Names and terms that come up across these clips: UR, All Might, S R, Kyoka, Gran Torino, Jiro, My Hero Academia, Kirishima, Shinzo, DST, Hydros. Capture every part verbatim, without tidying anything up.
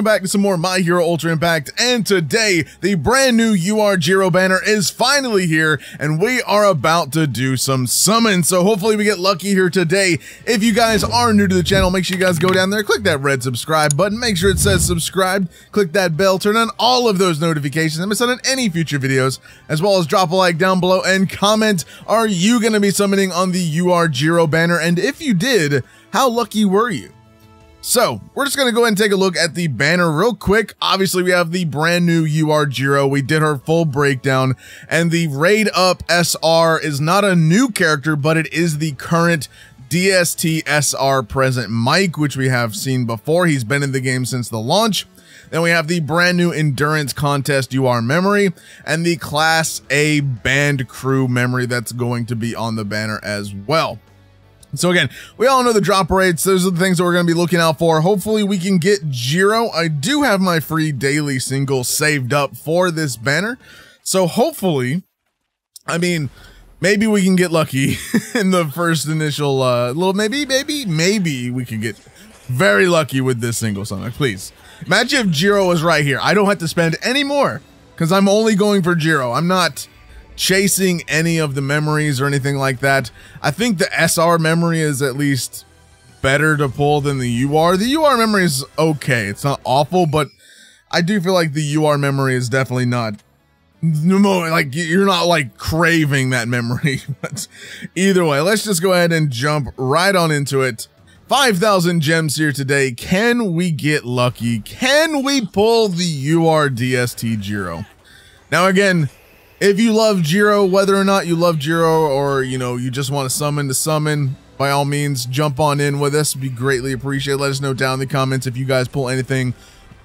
welcome back to some more My Hero Ultra Impact, and today the brand new U R Jiro banner is finally here and we are about to do some summons, so hopefully we get lucky here today. If you guys are new to the channel, make sure you guys go down there, click that red subscribe button, make sure it says subscribed, click that bell, turn on all of those notifications and miss out on any future videos, as well as drop a like down below and comment, are you going to be summoning on the U R Jiro banner, and if you did, how lucky were you? So we're just going to go ahead and take a look at the banner real quick. Obviously, we have the brand new U R Jiro. We did her full breakdown, and the raid up S R is not a new character, but it is the current D S T S R present Mike, which we have seen before. He's been in the game since the launch. Then we have the brand new endurance contest U R memory and the class A band crew memory that's going to be on the banner as well. So again, we all know the drop rates. Those are the things that we're going to be looking out for. Hopefully we can get Jiro. I do have my free daily single saved up for this banner. So hopefully, I mean, maybe we can get lucky in the first initial uh, little maybe, maybe, maybe we can get very lucky with this single summon. Please imagine if Jiro was right here. I don't have to spend any more because I'm only going for Jiro. I'm not chasing any of the memories or anything like that. I think the S R memory is at least better to pull than the U R. The U R memory is okay. It's not awful, but I do feel like the U R memory is definitely not, like, you're not like craving that memory. But either way, let's just go ahead and jump right on into it. five thousand gems here today. Can we get lucky? Can we pull the U R D S T Jiro? Now again, if you love Jiro, whether or not you love Jiro or, you know, you just want to summon to summon, by all means, jump on in with us. Be greatly appreciated. Let us know down in the comments if you guys pull anything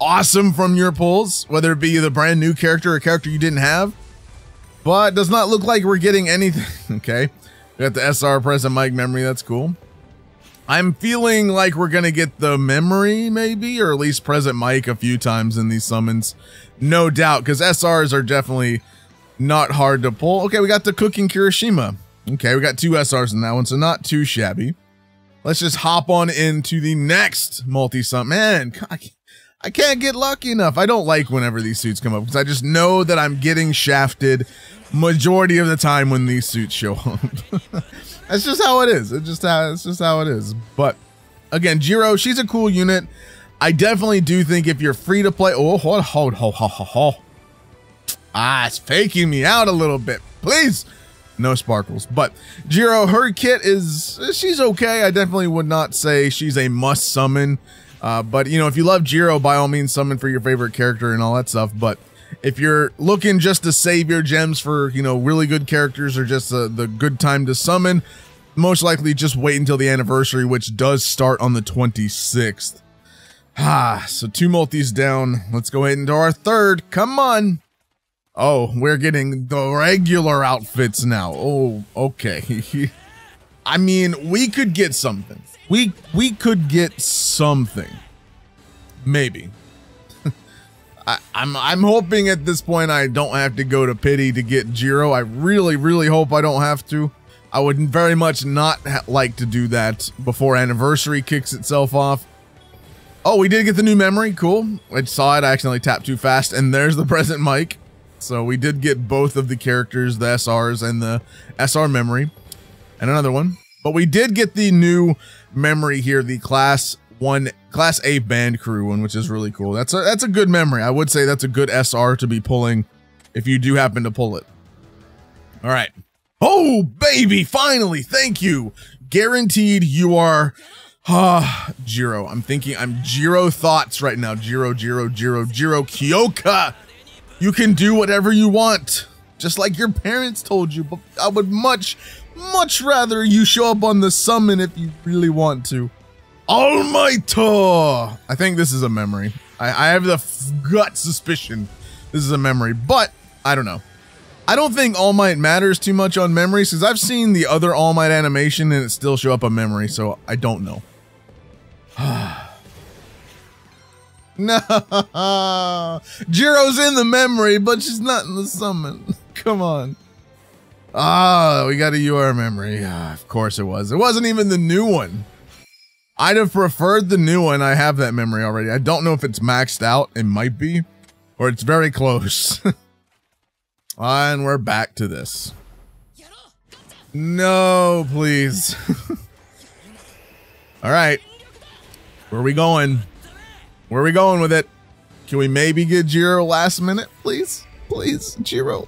awesome from your pulls, whether it be the brand new character or a character you didn't have. But it does not look like we're getting anything. Okay. We got the S R present Mike memory. That's cool. I'm feeling like we're going to get the memory maybe, or at least present Mike a few times in these summons. No doubt, because S Rs are definitely not hard to pull. Okay, we got the cooking Kirishima. Okay, we got two S Rs in that one, so not too shabby. Let's just hop on into the next multi-summon. Man, I can't get lucky enough. I don't like whenever these suits come up because I just know that I'm getting shafted majority of the time when these suits show up. That's just how it is. It's just how, it's just how it is. But again, Jiro, she's a cool unit. I definitely do think if you're free to play, oh, hold, hold, hold, hold, hold. Ah, it's faking me out a little bit. Please. No sparkles. But Jiro, her kit is, she's okay. I definitely would not say she's a must summon. Uh, but, you know, if you love Jiro, by all means, summon for your favorite character and all that stuff. But if you're looking just to save your gems for, you know, really good characters or just uh, the good time to summon, most likely just wait until the anniversary, which does start on the twenty-sixth. Ah, so two multis down. Let's go ahead into our third. Come on. Oh, we're getting the regular outfits now. Oh, okay. I mean, we could get something. We we could get something. Maybe. I, I'm I'm hoping at this point I don't have to go to pity to get Jiro. I really really hope I don't have to. I would very much not like to do that before anniversary kicks itself off. Oh, we did get the new memory. Cool. I saw it. I accidentally tapped too fast, and there's the present mic. So we did get both of the characters, the S Rs and the S R memory, and another one. But we did get the new memory here, the class one, class A band crew one, which is really cool. That's a that's a good memory. I would say that's a good S R to be pulling if you do happen to pull it. All right. Oh baby, finally! Thank you. Guaranteed, you are ah Jiro. I'm thinking I'm Jiro thoughts right now. Jiro, Jiro, Jiro, Jiro, Kyoka. You can do whatever you want, just like your parents told you, but I would much, much rather you show up on the summon if you really want to. All Might! I think this is a memory. I, I have the gut suspicion this is a memory, but I don't know. I don't think All Might matters too much on memories, because I've seen the other All Might animation and it still show up a memory, so I don't know. No, Jiro's in the memory, but she's not in the summon. Come on. Ah, we got a U R memory. Ah, of course it was. It wasn't even the new one. I'd have preferred the new one. I have that memory already. I don't know if it's maxed out. It might be, or it's very close. And we're back to this. No, please. All right. Where are we going? Where are we going with it? Can we maybe get Jiro last minute, please? Please, Jiro.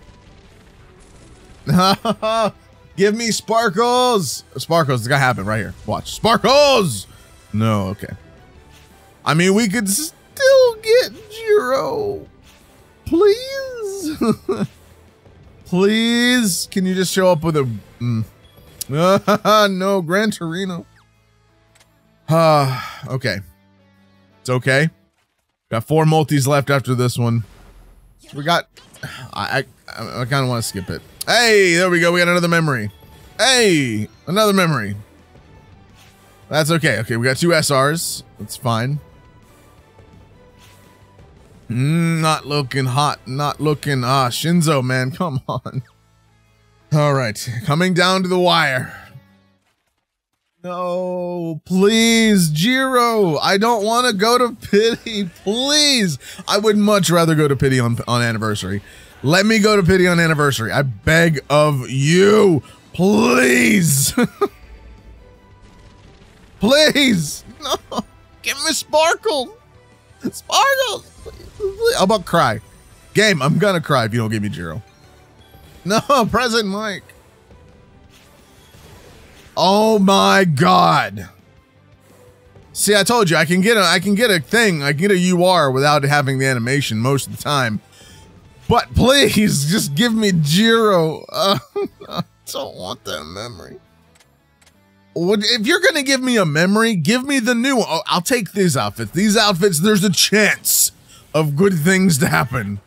Give me Sparkles. Sparkles, it's gonna happen right here. Watch. Sparkles! No, okay. I mean, we could still get Jiro. Please? Please? Can you just show up with a... Mm. No, Gran Torino. Uh, okay. It's okay. Got four multis left after this one. We got... I, I, I kind of want to skip it. Hey, there we go. We got another memory. Hey, another memory. That's okay. Okay, we got two S Rs. That's fine. Mm, not looking hot. Not looking... Ah, Shinzo, man. Come on. All right. Coming down to the wire. No, please, Jiro. I don't want to go to pity. Please. I would much rather go to pity on, on anniversary. Let me go to pity on anniversary. I beg of you. Please. Please. No. Give me Sparkles. Sparkles. Please. How about cry? Game, I'm going to cry if you don't give me Jiro. No, Present Mike. Oh my God. See, I told you I can get a I can get a thing. I can get a U R without having the animation most of the time. But please just give me Jiro. Uh, I don't want that memory. What, if you're going to give me a memory, give me the new one. Oh, I'll take these outfits. These outfits, there's a chance of good things to happen.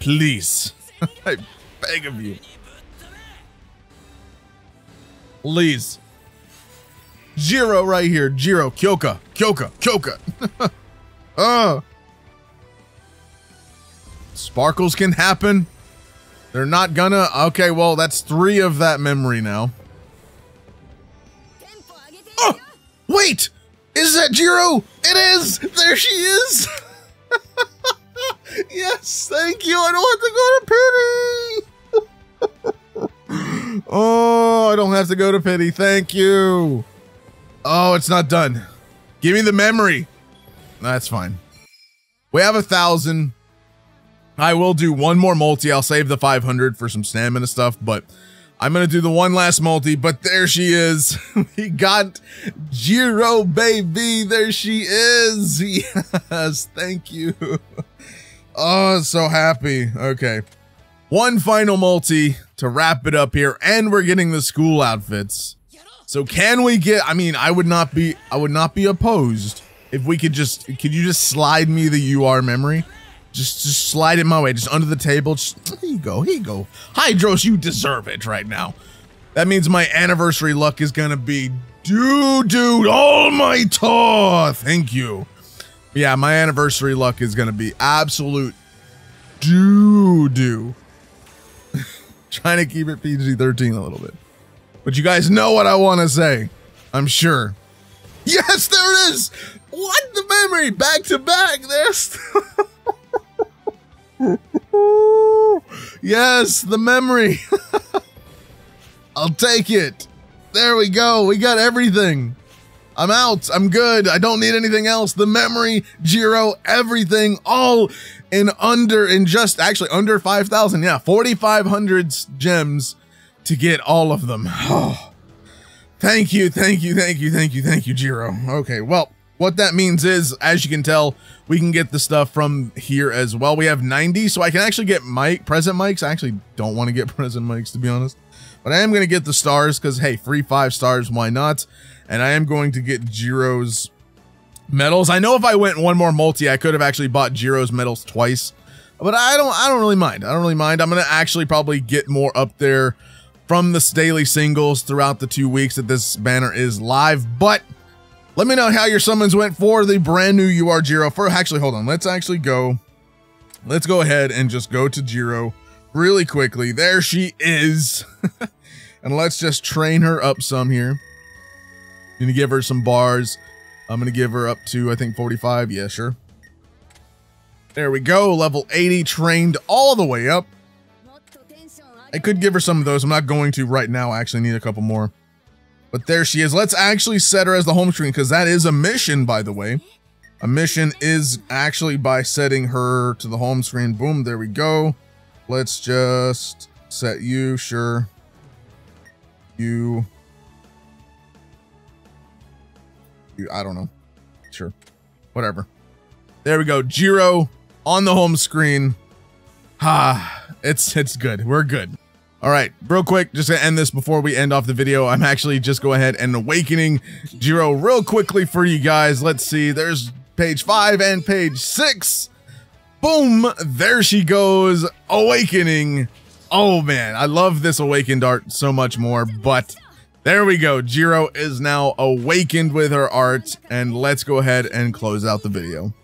Please. I beg of you. Please. Jiro right here. Jiro. Kyoka. Kyoka. Kyoka. uh. Sparkles can happen. They're not gonna. Okay, well, that's three of that memory now. Oh! Wait! Is that Jiro? It is! There she is! Yes, thank you. I don't have to go to pity! Oh, I don't have to go to pity. Thank you. Oh, it's not done. Give me the memory. That's fine. We have a thousand. I will do one more multi. I'll save the five hundred for some stamina stuff, but I'm going to do the one last multi, but there she is. We got Jiro, baby. There she is. Yes. Thank you. Oh, so happy. Okay. One final multi to wrap it up here, and we're getting the school outfits. So can we get, I mean, I would not be, I would not be opposed if we could just, could you just slide me the U R memory? Just, just slide it my way, just under the table. Just, here you go, here you go. Hydros, you deserve it right now. That means my anniversary luck is gonna be, dude, dude, All Might. Thank you. Yeah, my anniversary luck is gonna be absolute doo-doo. Trying to keep it P G thirteen a little bit. But you guys know what I want to say. I'm sure. Yes, there it is. What the memory? Back to back. There's. Yes, the memory. I'll take it. There we go. We got everything. I'm out. I'm good. I don't need anything else. The memory, Jiro, everything, all in under, in just actually under five thousand. Yeah, forty-five hundred gems to get all of them. Oh, thank you. Thank you. Thank you. Thank you. Thank you, Jiro. Okay. Well, what that means is, as you can tell, we can get the stuff from here as well. We have ninety, so I can actually get mic, present mics. I actually don't want to get present mics, to be honest, but I am going to get the stars because, hey, free five stars. Why not? And I am going to get Jiro's medals. I know if I went one more multi, I could have actually bought Jiro's medals twice, but I don't, I don't really mind. I don't really mind. I'm going to actually probably get more up there from this daily singles throughout the two weeks that this banner is live, but let me know how your summons went for the brand new U R Jiro. For actually, hold on. Let's actually go. Let's go ahead and just go to Jiro really quickly. There she is. And let's just train her up some here. Gonna give her some bars. I'm gonna give her up to, I think, forty-five. Yeah, sure. There we go. Level eighty, trained all the way up. I could give her some of those. I'm not going to right now. I actually need a couple more. But there she is. Let's actually set her as the home screen, because that is a mission, by the way. A mission is actually by setting her to the home screen. Boom, there we go. Let's just set you, sure. You. You, I don't know. Sure. Whatever. There we go. Jiro on the home screen. Ha. It's, it's good. We're good. All right, real quick, just to end this before we end off the video, I'm actually just go ahead and awakening Jiro real quickly for you guys. Let's see, there's page five and page six. Boom, there she goes, awakening. Oh man, I love this awakened art so much more, but there we go. Jiro is now awakened with her art, and let's go ahead and close out the video.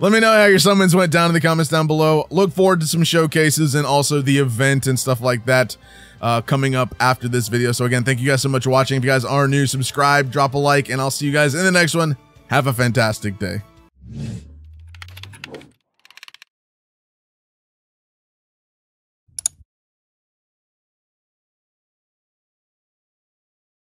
Let me know how your summons went down in the comments down below. Look forward to some showcases and also the event and stuff like that uh, coming up after this video. So again, thank you guys so much for watching. If you guys are new, subscribe, drop a like, and I'll see you guys in the next one. Have a fantastic day.